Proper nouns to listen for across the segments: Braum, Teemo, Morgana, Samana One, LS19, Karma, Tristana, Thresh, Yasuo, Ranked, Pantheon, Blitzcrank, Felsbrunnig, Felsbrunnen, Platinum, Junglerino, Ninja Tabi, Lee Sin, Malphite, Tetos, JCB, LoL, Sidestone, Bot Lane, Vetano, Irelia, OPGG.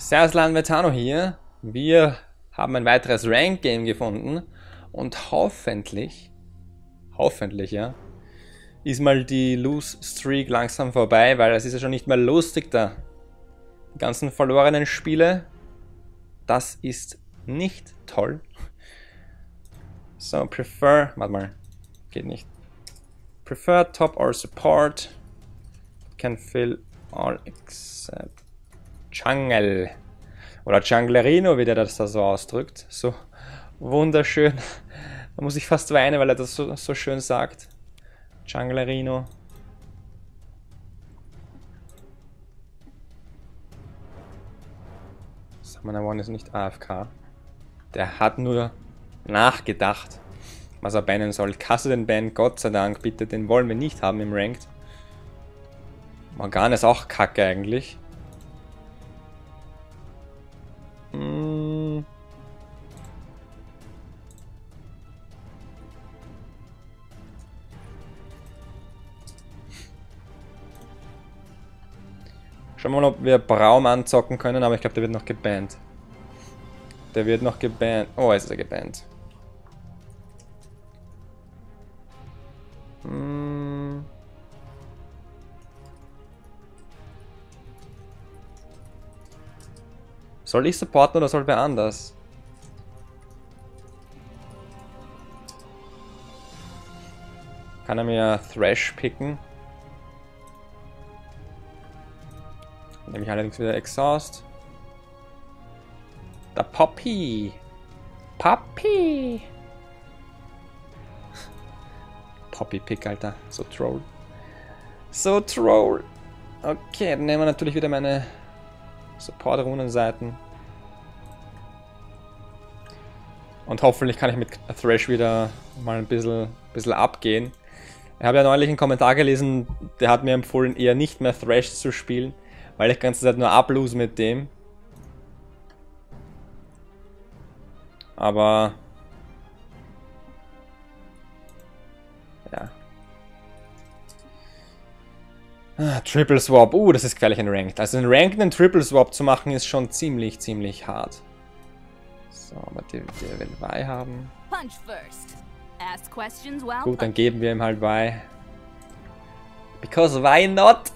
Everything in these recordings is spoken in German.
Servus, Vetano hier. Wir haben ein weiteres Ranked-Game gefunden und hoffentlich ja, ist mal die Lose-Streak langsam vorbei, weil es ist ja schon nicht mehr lustig da. Die ganzen verlorenen Spiele, das ist nicht toll. So, prefer, warte mal, geht nicht. Prefer top or support, can fill all except Jungle. Oder Junglerino, wie der das da so ausdrückt. So wunderschön. Da muss ich fast weinen, weil er das so schön sagt. Junglerino. Samana One ist nicht AFK. Der hat nur nachgedacht, was er bannen soll. Kasse den Ban, Gott sei Dank, bitte. Den wollen wir nicht haben im Ranked. Morgana ist auch kacke eigentlich. Schauen wir mal, ob wir Braum anzocken können, aber ich glaube, der wird noch gebannt. Oh, jetzt ist er gebannt. Soll ich supporten oder soll wer anders? Kann er mir Thresh picken? Nehme ich allerdings wieder Exhaust. Der Poppy! Poppy! Poppy-Pick, Alter. So Troll. So Troll! Okay, dann nehmen wir natürlich wieder meine Support-Runenseiten. Und hoffentlich kann ich mit Thresh wieder mal ein bisschen abgehen. Ich habe ja neulich einen Kommentar gelesen, der hat mir empfohlen, eher nicht mehr Thresh zu spielen, weil ich die ganze Zeit nur ablose mit dem. Aber ja. Ah, Triple Swap. Das ist gefährlich in Ranked. Also in Ranked einen Triple Swap zu machen, ist schon ziemlich hart. So, aber der will Y haben. Gut, dann geben wir ihm halt Y. Because why not?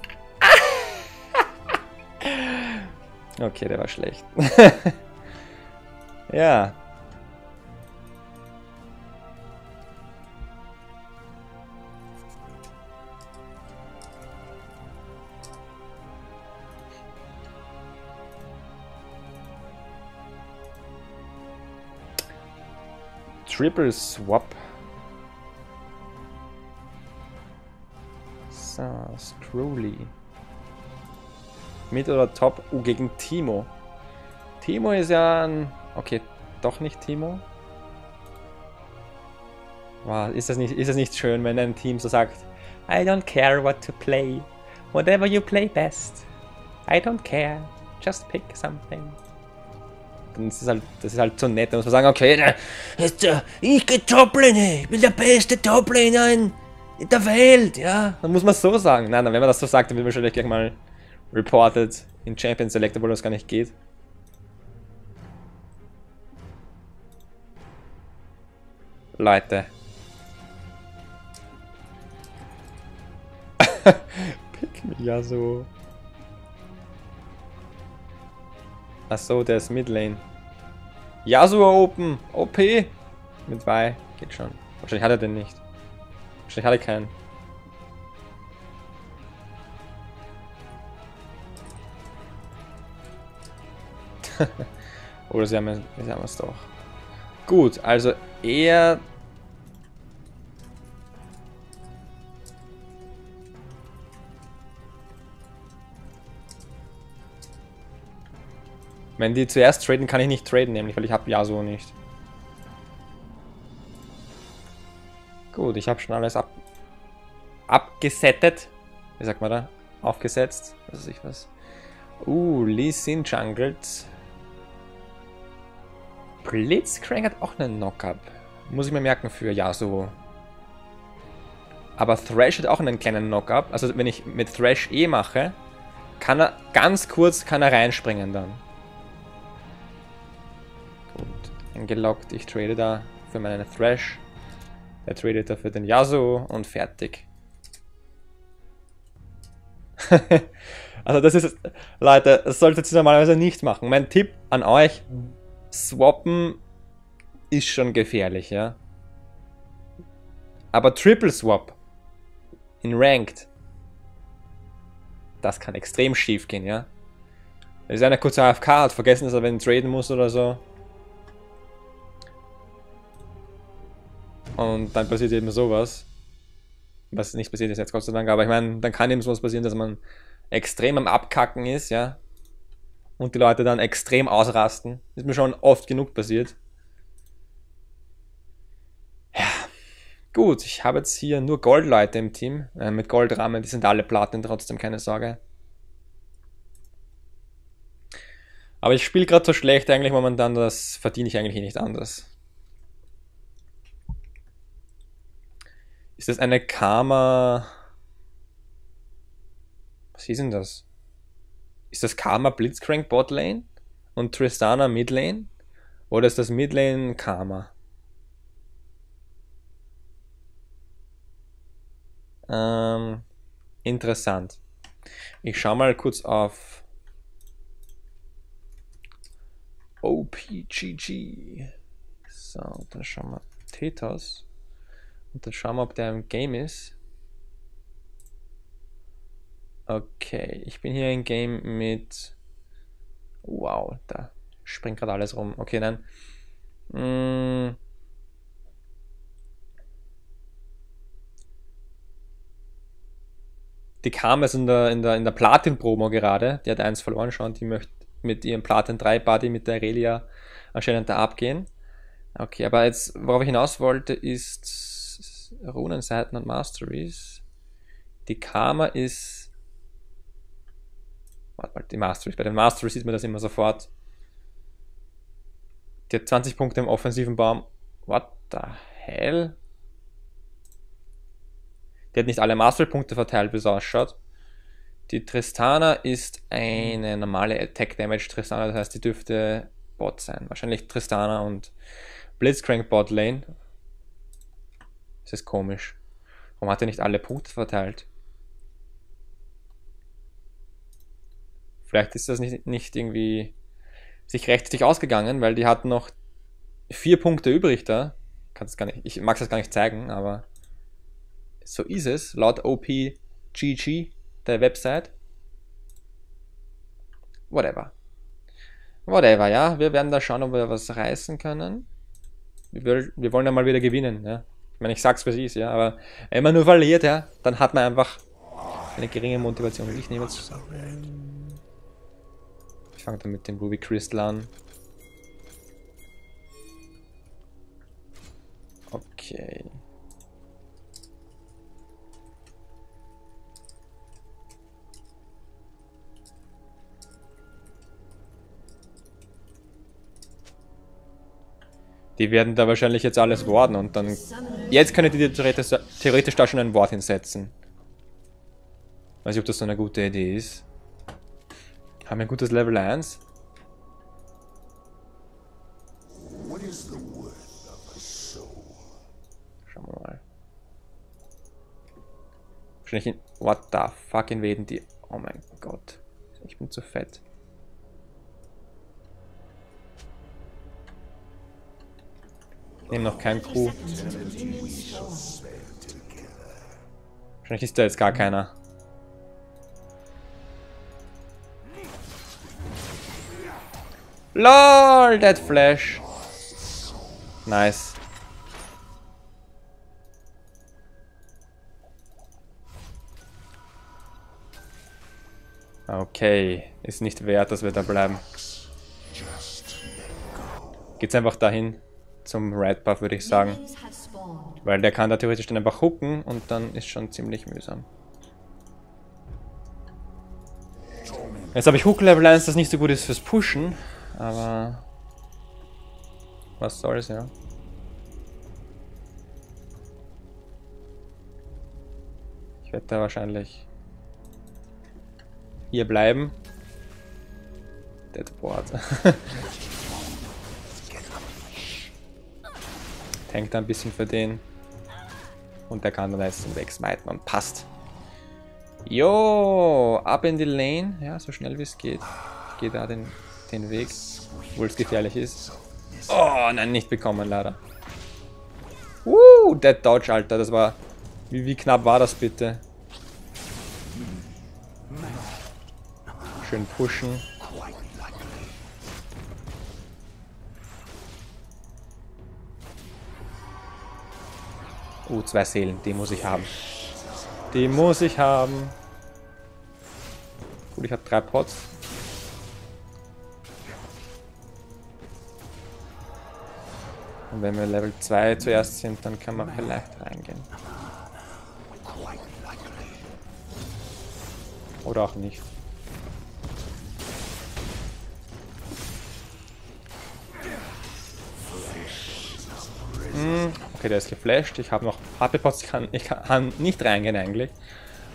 Okay, der war schlecht. Ja. Triple Swap. So, Scrolly. Mit oder top? Gegen Teemo. Teemo ist ja ein... Okay, doch nicht Teemo. Wow, ist das nicht schön, wenn ein Team so sagt, I don't care what to play. Whatever you play best. I don't care. Just pick something. Dann ist das ist halt so nett. Da muss man sagen, okay, ich gehe Toplane. Ich bin der beste Toplaner in der Welt. Ja, dann muss man so sagen. Nein, wenn man das so sagt, dann wird wahrscheinlich gleich mal reported in Champion Select, obwohl das gar nicht geht. Leute. Pick me Yasuo. Achso, der ist Midlane. Yasuo Open. OP. Mit Y. Geht schon. Wahrscheinlich hat er den nicht. Wahrscheinlich hat er keinen. Oder sie haben es doch. Gut, also er... Wenn die zuerst traden, kann ich nicht traden, nämlich, weil ich habe Yasuo nicht. Gut, ich habe schon alles abgesettet. Wie sagt man da? Aufgesetzt. Was weiß ich was. Lee Sin jungelt. Blitzcrank hat auch einen Knock-Up. Muss ich mir merken für Yasuo. Aber Thresh hat auch einen kleinen Knock-Up. Also wenn ich mit Thresh E mache, kann er ganz kurz reinspringen dann. eingeloggt. Ich trade da für meinen Thresh. Der tradet da für den Yasuo und fertig. Also das ist, Leute, das solltet ihr normalerweise nicht machen. Mein Tipp an euch, swappen ist schon gefährlich, ja. Aber Triple Swap in Ranked, das kann extrem schief gehen, ja. Wenn es einer kurz AFK hat, vergessen, dass er wenn traden muss oder so. Und dann passiert eben sowas. Was nicht passiert ist jetzt, Gott sei Dank, aber ich meine, dann kann eben sowas passieren, dass man extrem am Abkacken ist, ja. Und die Leute dann extrem ausrasten. Ist mir schon oft genug passiert. Ja. Gut, ich habe jetzt hier nur Goldleute im Team. Mit Goldrahmen, die sind alle Platin, trotzdem keine Sorge. Aber ich spiele gerade so schlecht eigentlich momentan, das verdiene ich eigentlich nicht anders. Ist das eine Karma... Was ist denn das? Ist das Karma Blitzcrank Bot Lane und Tristana Mid Lane? Oder ist das Mid Lane Karma? Interessant. Ich schau mal kurz auf OPGG. So, und dann schauen wir Tetos. Und dann schauen wir, ob der im Game ist. Okay, ich bin hier im Game mit... Wow, da springt gerade alles rum. Okay, nein. Die Karma ist in der Platin-Promo gerade. Die hat 1 verloren schon. Die möchte mit ihrem Platin 3-Party mit der Irelia anscheinend da abgehen. Okay, aber jetzt, worauf ich hinaus wollte, ist... Runenseiten und Masteries. Die Karma ist... Warte mal, die Masteries. Bei den Masteries sieht man das immer sofort. Die hat 20 Punkte im offensiven Baum. What the hell? Die hat nicht alle Mastery-Punkte verteilt, wie es ausschaut. Die Tristana ist eine normale Attack-Damage-Tristana, das heißt, die dürfte Bot sein. Wahrscheinlich Tristana und Blitzcrank-Bot-Lane. Das ist komisch. Warum hat er nicht alle Punkte verteilt? Vielleicht ist das nicht irgendwie sich rechtzeitig ausgegangen, weil die hatten noch 4 Punkte übrig da. Ich mag das gar nicht zeigen, aber so ist es. Laut OPGG, der Website. Whatever. Whatever, ja. Wir werden da schauen, ob wir was reißen können. Wir wollen ja mal wieder gewinnen, ja. Ich meine, ich sag's, was ist, ja, aber wenn man nur verliert, ja, dann hat man einfach eine geringe Motivation. Ich nehme jetzt... Ich fange dann mit dem Ruby Crystal an. Okay. Die werden da wahrscheinlich jetzt alles warden und dann... Jetzt können die theoretisch da schon ein Ward hinsetzen. Weiß ich, ob das so eine gute Idee ist. Haben wir ein gutes Level 1? Schauen wir mal. Wahrscheinlich in... What the fuck invaden die... Oh mein Gott. Ich bin zu fett. Ich nehme noch keinen Crew. Wahrscheinlich ist da jetzt gar keiner. LOL, Dead Flash. Nice. Okay, ist nicht wert, dass wir da bleiben. Geht's einfach dahin. Zum Red Buff, würde ich sagen. Weil der kann da theoretisch dann einfach hooken und dann ist schon ziemlich mühsam. Jetzt habe ich Hook Level 1, das nicht so gut ist fürs Pushen, aber... Was soll's, ja. Ich werde da wahrscheinlich... hier bleiben. Deadboard. tankt da ein bisschen für den. Und der kann dann jetzt zum Wegsmiten und passt. Jo, ab in die Lane. Ja, so schnell wie es geht. Ich gehe da den Weg, obwohl es gefährlich ist. Oh, nein, nicht bekommen, leider. Der Dodge, Alter, das war... Wie knapp war das bitte? Schön pushen. Oh, zwei Seelen, die muss ich haben. Die muss ich haben. Gut, ich habe 3 Pots. Und wenn wir Level 2 zuerst sind, dann können wir vielleicht reingehen. Oder auch nicht. Okay, der ist geflasht. Ich habe noch HP-Pots. Ich kann nicht reingehen eigentlich,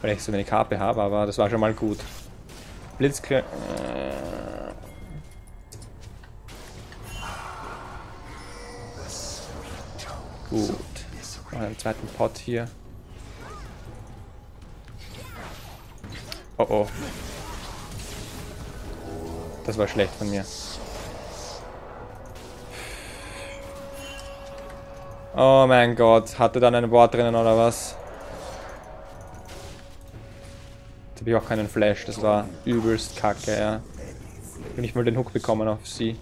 weil ich so wenig HP habe, aber das war schon mal gut. Blitzcrank. Gut. Noch einen zweiten Pot hier. Oh oh. Das war schlecht von mir. Oh mein Gott, hatte dann ein Wort drinnen oder was? Jetzt habe ich auch keinen Flash, das war übelst kacke, ja. Ich habe nicht mal den Hook bekommen auf sie.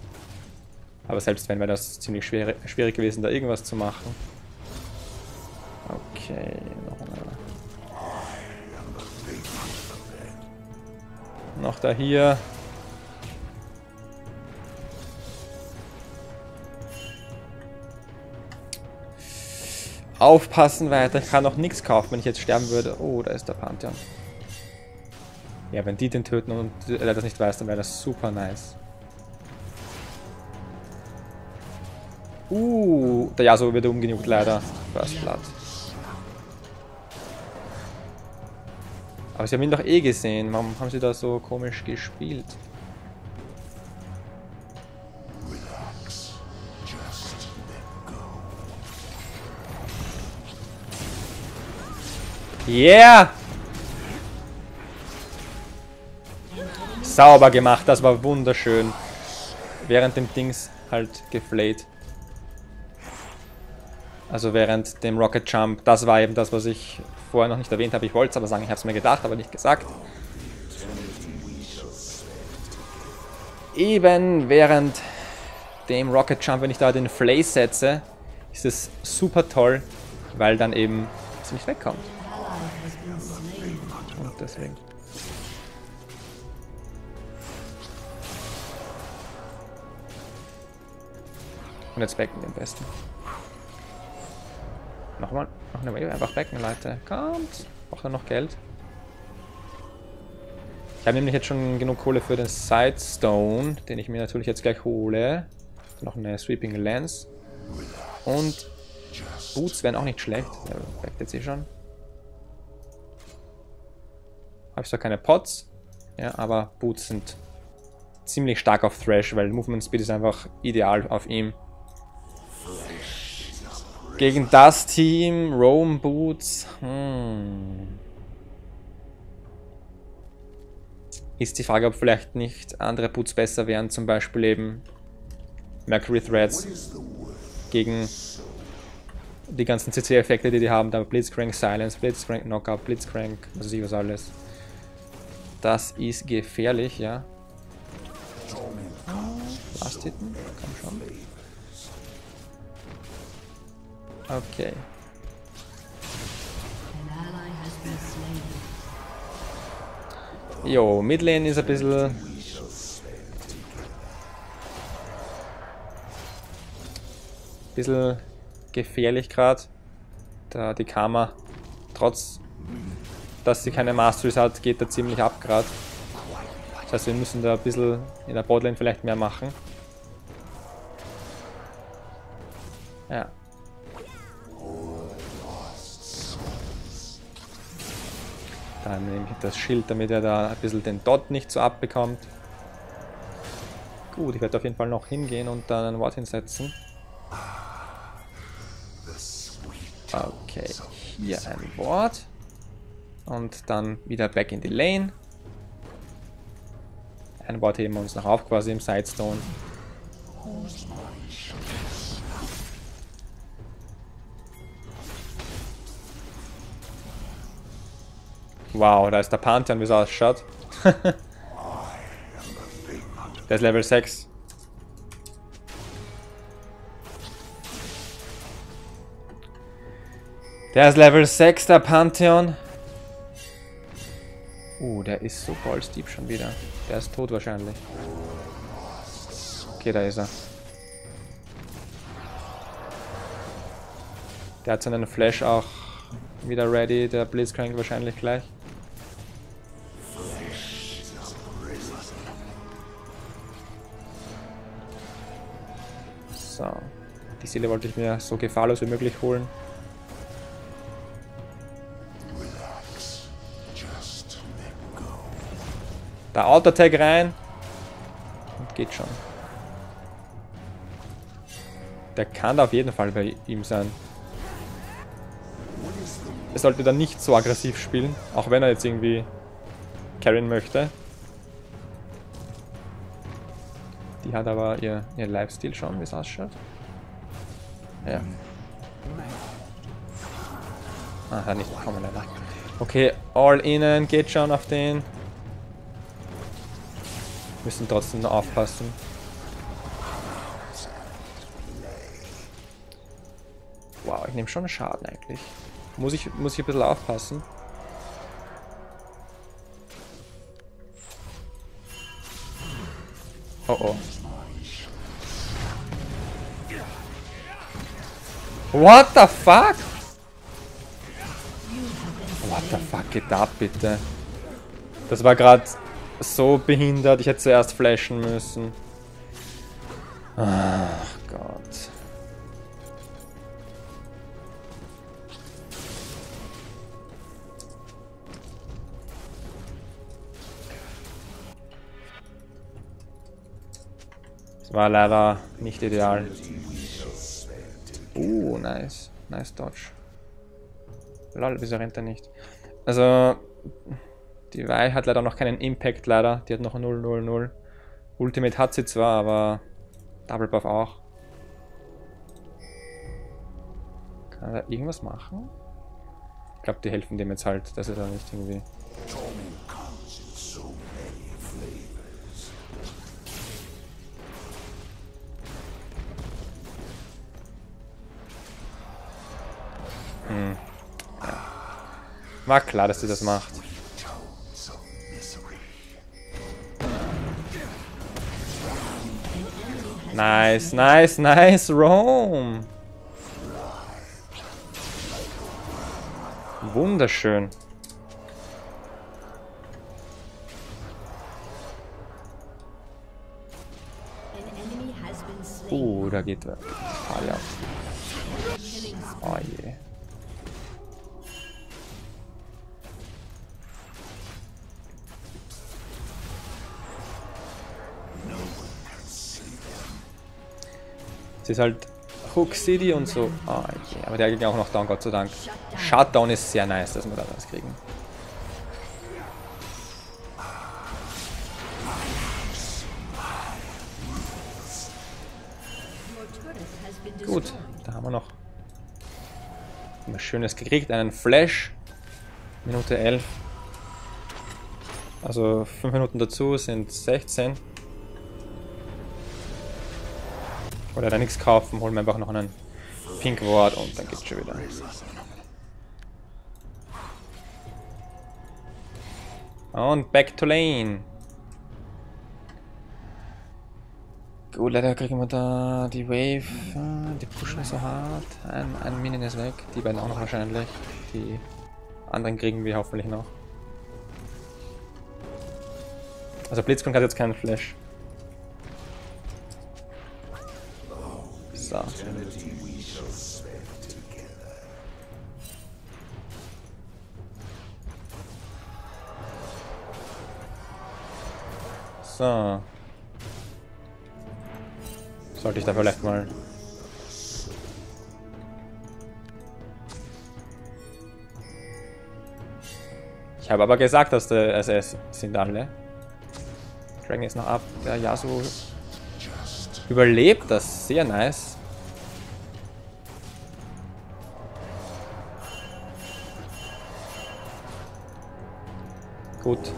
Aber selbst wenn, wäre das ziemlich schwierig gewesen, da irgendwas zu machen. Okay, noch da hier. Aufpassen weiter, ich kann noch nichts kaufen, wenn ich jetzt sterben würde. Oh, da ist der Pantheon. Ja, wenn die den töten und er das nicht weiß, dann wäre das super nice. Der Yasuo wird umgenugt leider. First Blood. Aber sie haben ihn doch eh gesehen. Warum haben sie da so komisch gespielt? Yeah! Sauber gemacht, das war wunderschön. Während dem Dings halt geflayt. Also während dem Rocket Jump, das war eben das, was ich vorher noch nicht erwähnt habe. Ich wollte es aber sagen, ich habe es mir gedacht, aber nicht gesagt. Eben während dem Rocket Jump, wenn ich da den Flay setze, ist es super toll, weil dann eben es nicht wegkommt. Und deswegen. Und jetzt backen wir am besten. Nochmal, noch eine Wave, einfach backen, Leute. Kommt! Braucht er noch Geld? Ich habe nämlich jetzt schon genug Kohle für den Sidestone, den ich mir natürlich jetzt gleich hole. Noch eine Sweeping Lens. Und Boots wären auch nicht schlecht. Der backt jetzt eh schon. Habe ich zwar keine Pots, ja, aber Boots sind ziemlich stark auf Thresh, weil Movement Speed ist einfach ideal auf ihm. Gegen das Team, Rome Boots, ist die Frage, ob vielleicht nicht andere Boots besser wären, zum Beispiel eben Mercury Threads gegen die ganzen CC-Effekte, die haben, da Blitzcrank Silence, Blitzcrank Knockup, Blitzcrank, was weiß ich was alles. Das ist gefährlich, ja. Last Hitten, komm schon. Okay. Jo, Midlane ist ein bisschen... gefährlich gerade. Da die Karma, trotz dass sie keine Masteries hat, geht da ziemlich ab gerade. Das heißt, wir müssen da ein bisschen in der Bot Lane vielleicht mehr machen. Ja. Dann nehme ich das Schild, damit er da ein bisschen den Dot nicht so abbekommt. Gut, ich werde auf jeden Fall noch hingehen und dann ein Wort hinsetzen. Okay, hier ein Ward. Und dann wieder back in die Lane. Ein Ward heben wir uns noch auf, quasi im Sidestone. Wow, da ist der Pantheon, wie es ausschaut. Der ist Level 6. Der ist Level 6, der Pantheon. Der ist so ballsteep schon wieder. Der ist tot wahrscheinlich. Okay, da ist er. Der hat seinen Flash auch wieder ready, der Blitzcrank wahrscheinlich gleich. So, die Seele wollte ich mir so gefahrlos wie möglich holen. Da Auto-Tag rein und geht schon. Der kann da auf jeden Fall bei ihm sein. Er sollte da nicht so aggressiv spielen, auch wenn er jetzt irgendwie carryen möchte. Die hat aber ihr Lifestyle schon, wie es ausschaut. Ja. Ah, hat nicht bekommen, leider. Okay, all innen geht schon auf den. Müssen trotzdem noch aufpassen. Wow, ich nehme schon Schaden eigentlich. Muss ich ein bisschen aufpassen. Oh oh. What the fuck? What the fuck geht ab, bitte? Das war gerade so behindert, ich hätte zuerst flashen müssen. Ach Gott. Das war leider nicht ideal. Nice. Nice Dodge. Lol, wieso rennt er nicht? Also, die Wei hat leider noch keinen Impact, leider. Die hat noch 0-0-0. Ultimate hat sie zwar, aber Double Buff auch. Kann er da irgendwas machen? Ich glaube, die helfen dem jetzt halt, dass er da nicht irgendwie... Ja. War klar, dass sie das macht. Nice, nice, nice, Roam. Wunderschön. Da geht er. Oh je. Das ist halt Hook City und so. Ah, okay. Aber der ging auch noch down, Gott sei Dank. Shutdown ist sehr nice, dass wir da was kriegen. Gut, da haben wir noch was Schönes gekriegt. Einen Flash. Minute 11. Also 5 Minuten dazu sind 16. Oder da nichts kaufen, holen wir einfach noch einen Pink Ward und dann geht's schon wieder. Und back to lane. Gut, leider kriegen wir da die Wave. Die pushen so hart. Ein Minion ist weg. Die beiden auch noch wahrscheinlich. Die anderen kriegen wir hoffentlich noch. Also Blitzkrank hat jetzt keinen Flash. So. So. Sollte ich da vielleicht mal Ich habe aber gesagt, dass der SS sind alle. Dragon ist noch ab. Der Yasuo überlebt das. Sehr nice. Gut.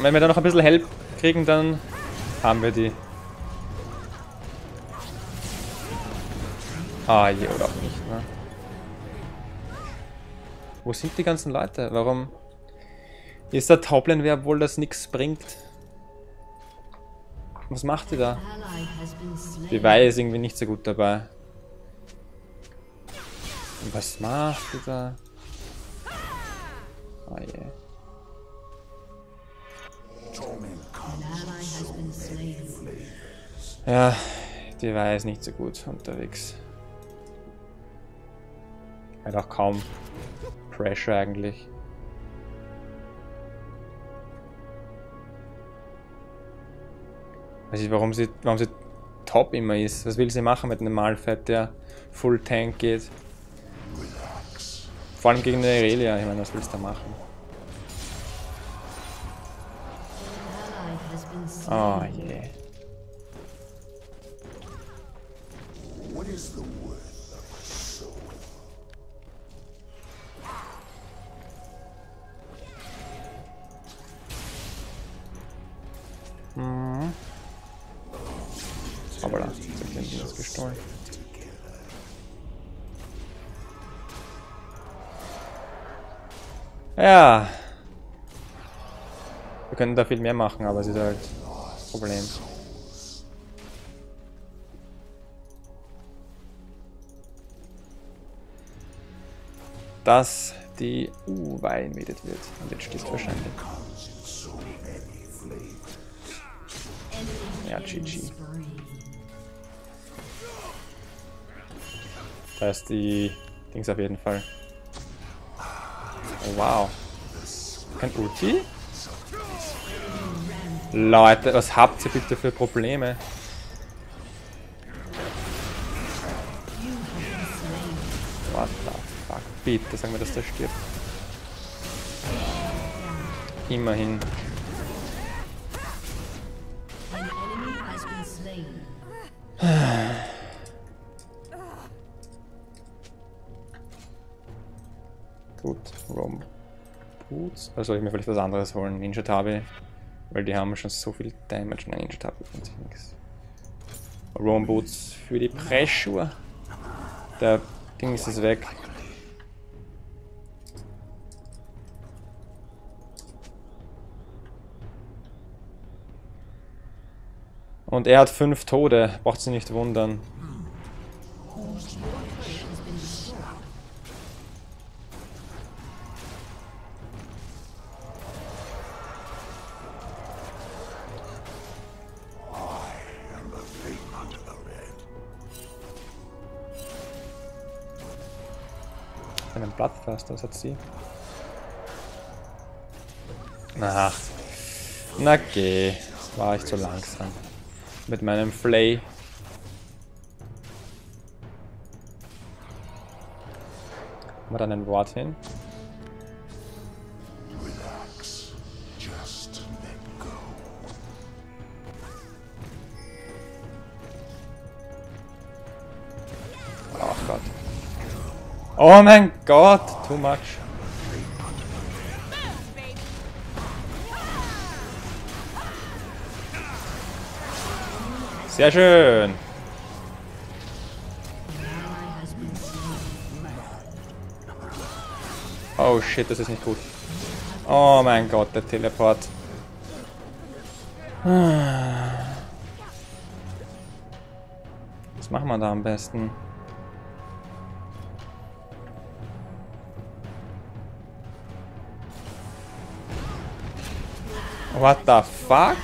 Wenn wir da noch ein bisschen Help kriegen, dann haben wir die. Ah je, oder auch nicht, ne? Wo sind die ganzen Leute? Warum ist der Taublenwehr, obwohl das nichts bringt? Was macht die da? Die Weihe ist irgendwie nicht so gut dabei. Und was macht die da? Ah je. Ja, die war jetzt nicht so gut unterwegs. Hat auch kaum Pressure eigentlich. Weiß ich, warum sie top immer ist. Was will sie machen mit einem Malphite, der Full Tank geht? Vor allem gegen eine Irelia. Ich meine, was willst du da machen? Oh je. Mhm. Aber da sind wir jetzt gestohlen. Ja. Wir können da viel mehr machen, aber es ist halt das Problem. Dass die Weihe mietet wird. Und jetzt stirbt wahrscheinlich. Ja, GG. Da ist die Dings auf jeden Fall. Oh, wow. Kein Ulti? Leute, was habt ihr bitte für Probleme? What the fuck? Bitte, sagen wir, dass der stirbt. Immerhin. Gut, Rom Boots. Also soll ich mir vielleicht was anderes holen? Ninja Tabi. Weil die haben schon so viel Damage. Nein, Ninja Tabi bringt sich nichts. Rom Boots für die Pressure. Der Ding ist es weg. Und er hat 5 Tode, braucht sie nicht wundern. Einen Bloodthirst, was hat sie? Ach, na geh, war ich zu langsam. Mit meinem Flay. Haben wir dann ein Wort hin? Relax. Just let go. Oh Gott. Oh mein Gott, too much. Sehr schön. Oh shit, das ist nicht gut. Oh mein Gott, der Teleport. Was machen wir da am besten? What the fuck?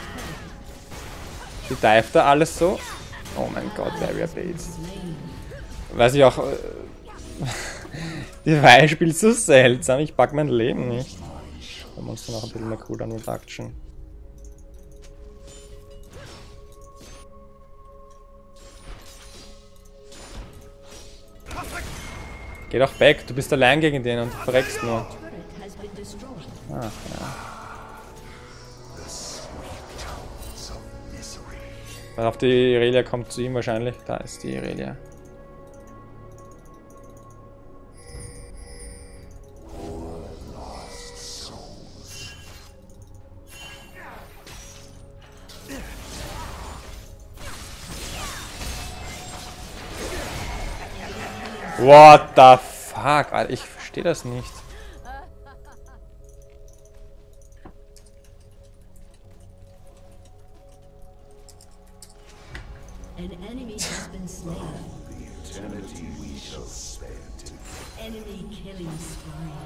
Die dive da alles so. Oh mein Gott, Barrier Bates. Weiß ich auch. Die Weihe spielt so seltsam, ich pack mein Leben nicht. Da muss man noch ein bisschen mehr Cooldown Reduction. Geh doch weg, du bist allein gegen den und verreckst nur. Ach, ja. Weil auf die Irelia kommt zu ihm wahrscheinlich. Da ist die Irelia. What the fuck, Alter, ich verstehe das nicht. An enemy has been slain. The eternity we shall spend. Enemy killing spree.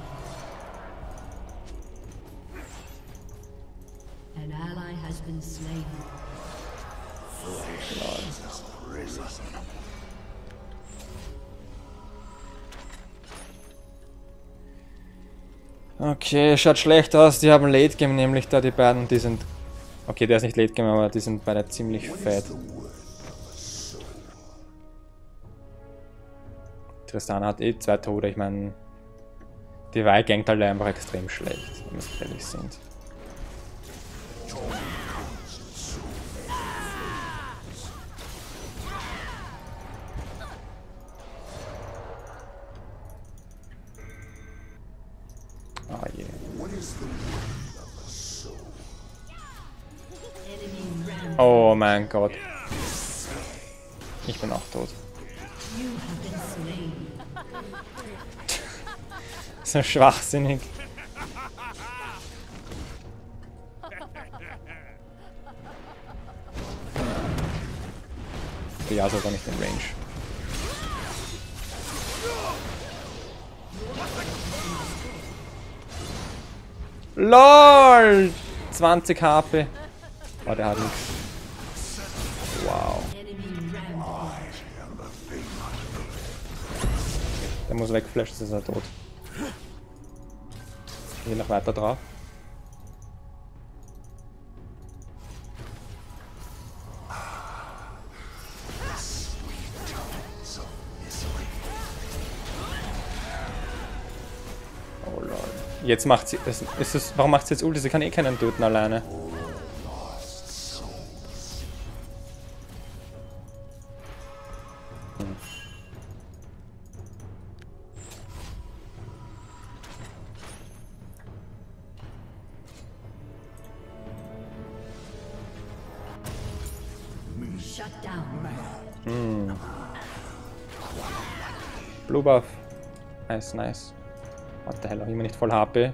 An ally has been slain. Flesh is risen. Okay, schaut schlecht aus. Die haben Late Game nämlich da, die beiden. Und die sind... Okay, der ist nicht Late Game, aber die sind beide ziemlich fett. Tristana hat eh 2 Tode. Ich meine, die Wei gankt halt einfach extrem schlecht, wenn wir ehrlich sind. Oh mein Gott. Ich bin auch tot. So schwachsinnig. Ja, sogar nicht in Range. LOL! 20 HP. Oh, der hat nichts. Wow. Der muss wegflashen, sonst ist er tot. Ich gehe noch weiter drauf. Oh Lord. Jetzt macht sie... warum macht sie jetzt Ulti? Sie kann eh keinen töten alleine. Blue Buff. Nice, nice. What the hell, auch immer nicht voll HP.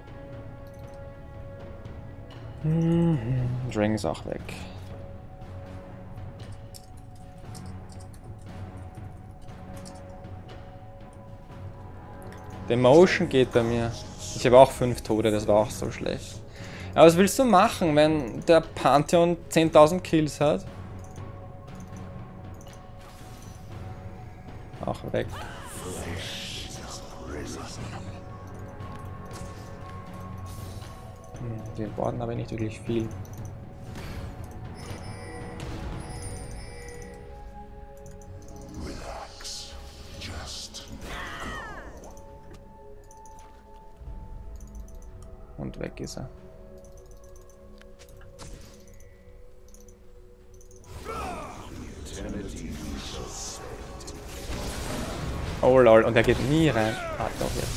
Dragon ist auch weg. Der Motion geht bei mir. Ich habe auch 5 Tode, das war auch so schlecht. Aber was willst du machen, wenn der Pantheon 10.000 Kills hat? Auch weg. Wir warten aber nicht wirklich viel. Relax. Just go. Und weg ist er. Oh lol, und er geht nie rein. Ah, doch jetzt.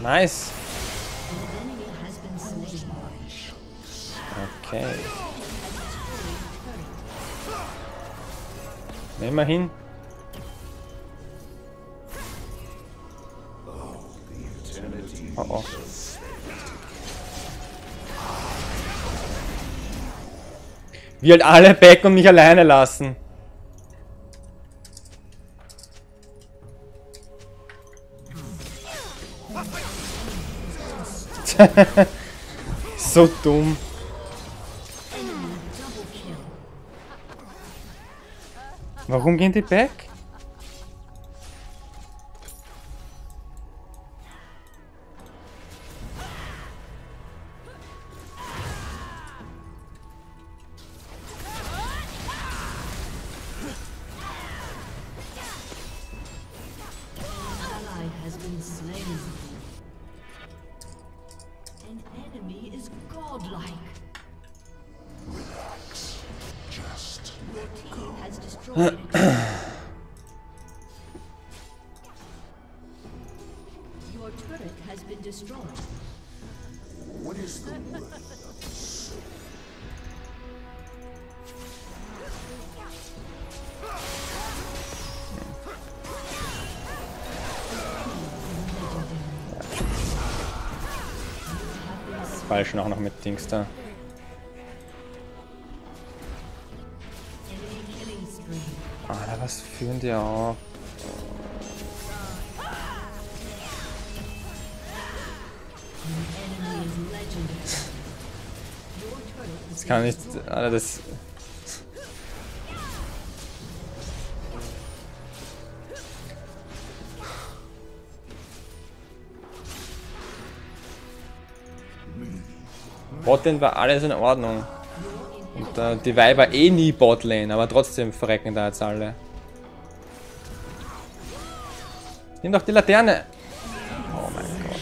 Nice. Okay. Immerhin. Oh oh. Wie halt alle backen und mich alleine lassen. So dumm. Warum gehen die back? is godlike. Relax. Just let go. Your team has destroyed it. Your turret has been destroyed. What is the worth of this? Falsch auch noch mit Dings da. Alter, was führen die auf? Das kann nicht, Alter, das... Botlane war alles in Ordnung. Und die Weiber eh nie Botlane, aber trotzdem verrecken da jetzt alle. Nimm doch die Laterne! Oh mein Gott.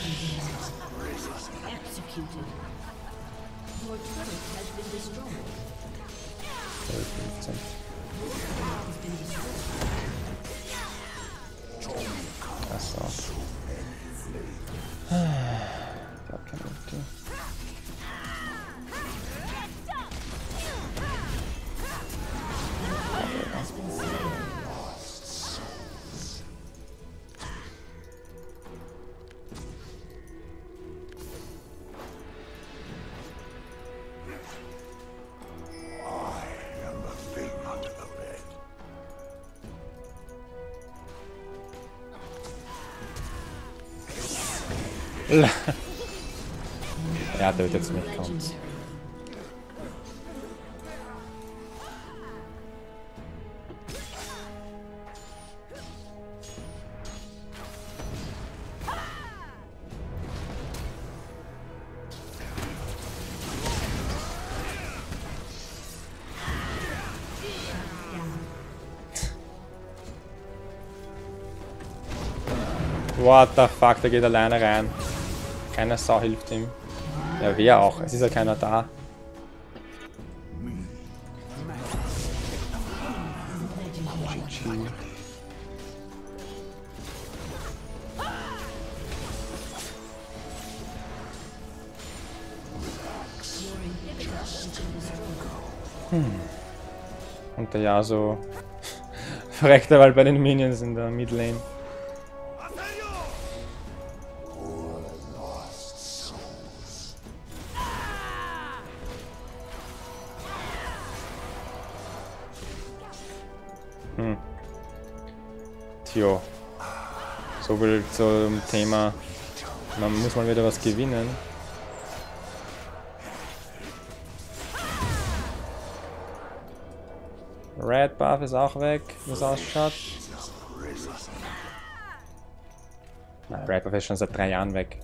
Achso. Ich hab keine Idee. Ja, der wird jetzt nicht kommen. What the fuck, der geht alleine rein. Keine Sau hilft ihm. Ja, wer auch? Es ist ja keiner da. Und der Yasuo verreckt weil bei den Minions in der Midlane. Tja, so viel zum Thema, man muss mal wieder was gewinnen. Red Buff ist auch weg, wie es ausschaut. Nein, Red Buff ist schon seit 3 Jahren weg.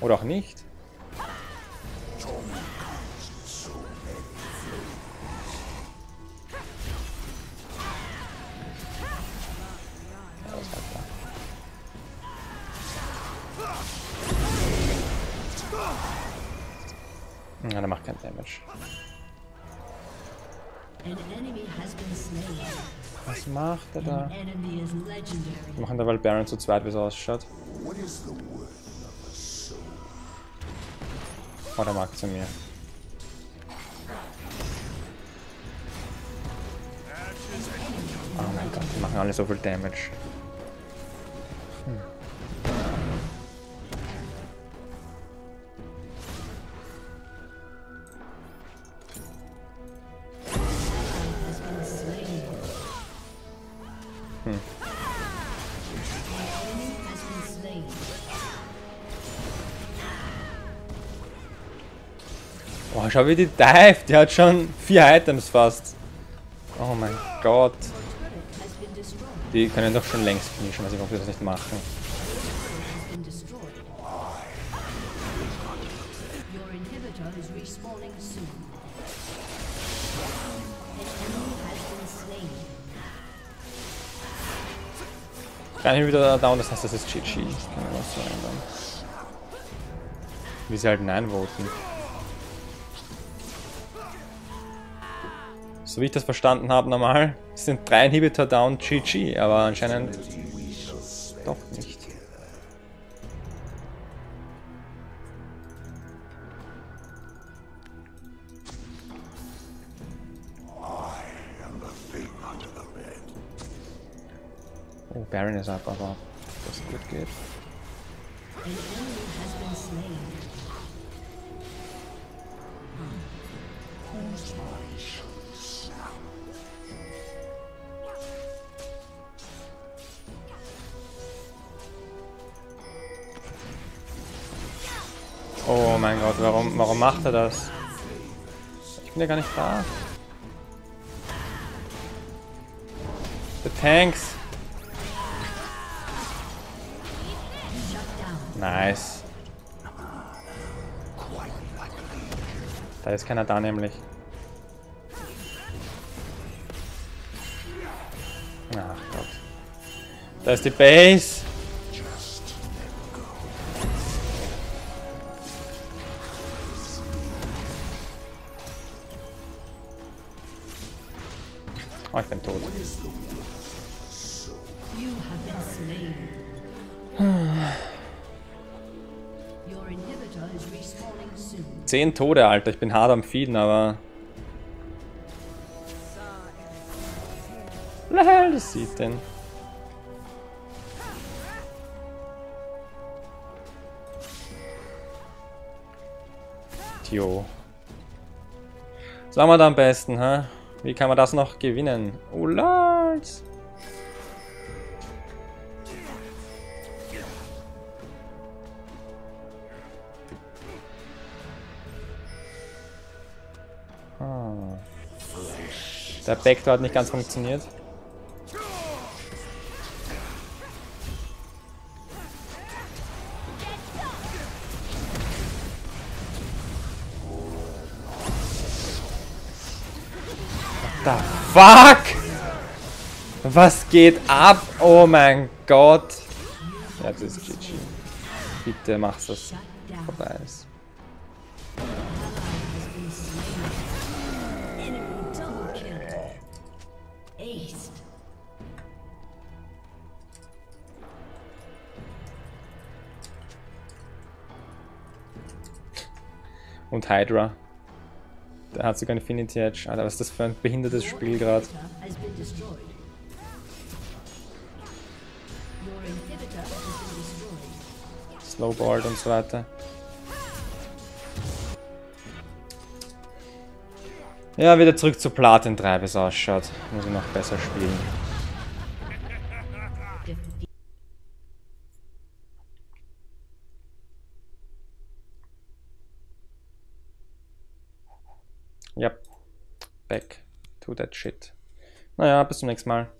Oder auch nicht. Ja, der macht keinen Damage. Was macht er da? Wir machen da weil Baron zu zweit, wie es ausschaut. Oh, der mag zu mir. Oh mein Gott, die machen alle so viel Damage. Oh, schau wie die dive, die hat schon 4 Items fast. Oh mein Gott. Die können doch schon längst finishen, also ich hoffe, dass sie das nicht machen. Kann ich wieder down, das heißt, das ist GG. Kann man was so ändern. Wie sie halt nein voten. So wie ich das verstanden habe, normal sind 3 Inhibitor down GG, aber anscheinend doch nicht. Oh, Baron ist ab, aber das gut geht. Oh mein Gott, warum macht er das? Ich bin ja gar nicht da. The Tanks. Nice. Da ist keiner da nämlich. Ach Gott. Da ist die Base. Oh, ich bin tot. Hm. 10 Tode, Alter. Ich bin hart am Feeden, aber... Lol, das sieht denn. Tio. Was machen wir da am besten, hä? Wie kann man das noch gewinnen? Oh lol! Ah. Der Backdoor hat nicht ganz funktioniert. Fuck! Was geht ab? Oh mein Gott! Ja, das ist GG. Bitte mach das vorbei. Und Hydra. Der hat sogar Infinity Edge. Alter, was ist das für ein behindertes Spiel gerade? Slowballed und so weiter. Ja, wieder zurück zu Platin 3, wie es ausschaut. Muss ich noch besser spielen. Yep. Back to that shit. Naja, bis zum nächsten Mal.